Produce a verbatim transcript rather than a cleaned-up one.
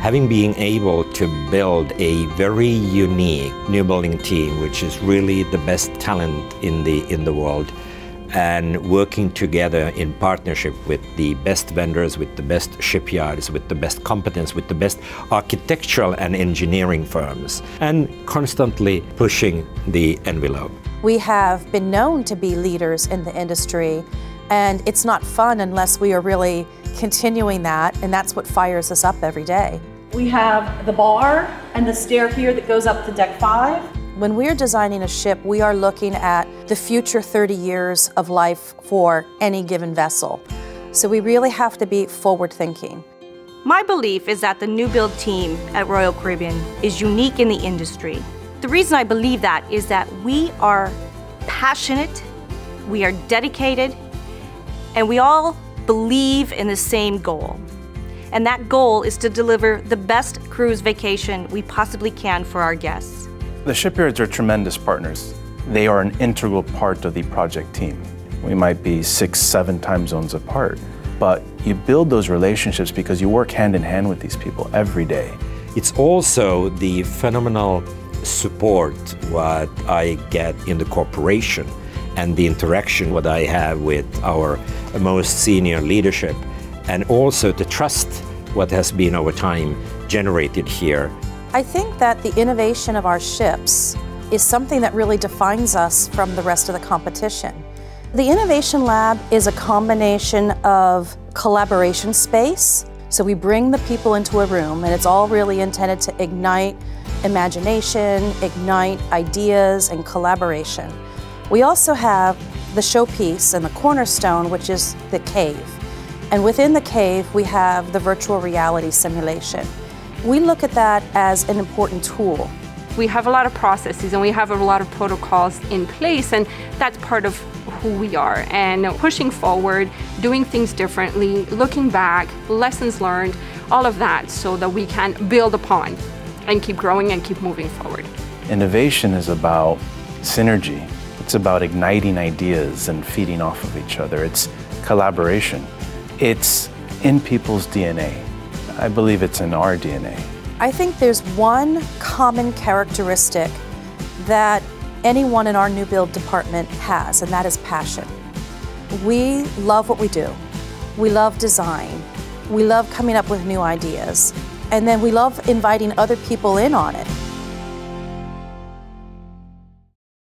having been able to build a very unique new building team, which is really the best talent in the, in the world, and working together in partnership with the best vendors, with the best shipyards, with the best competence, with the best architectural and engineering firms, and constantly pushing the envelope. We have been known to be leaders in the industry, and it's not fun unless we are really continuing that, and that's what fires us up every day. We have the bar and the stair here that goes up to deck five. When we're designing a ship, we are looking at the future thirty years of life for any given vessel. So we really have to be forward thinking. My belief is that the new build team at Royal Caribbean is unique in the industry. The reason I believe that is that we are passionate, we are dedicated, and we all believe in the same goal. And that goal is to deliver the best cruise vacation we possibly can for our guests. The shipyards are tremendous partners. They are an integral part of the project team. We might be six, seven time zones apart, but you build those relationships because you work hand in hand with these people every day. It's also the phenomenal support what I get in the corporation and the interaction what I have with our most senior leadership, and also the trust what has been over time generated here. I think that the innovation of our ships is something that really defines us from the rest of the competition. The Innovation Lab is a combination of collaboration space, so we bring the people into a room and it's all really intended to ignite imagination, ignite ideas and collaboration. We also have the showpiece and the cornerstone, which is the cave. And within the cave, we have the virtual reality simulation. We look at that as an important tool. We have a lot of processes and we have a lot of protocols in place, and that's part of who we are. And pushing forward, doing things differently, looking back, lessons learned, all of that so that we can build upon and keep growing and keep moving forward. Innovation is about synergy. It's about igniting ideas and feeding off of each other. It's collaboration. It's in people's D N A. I believe it's in our D N A. I think there's one common characteristic that anyone in our new build department has, and that is passion. We love what we do. We love design. We love coming up with new ideas. And then we love inviting other people in on it.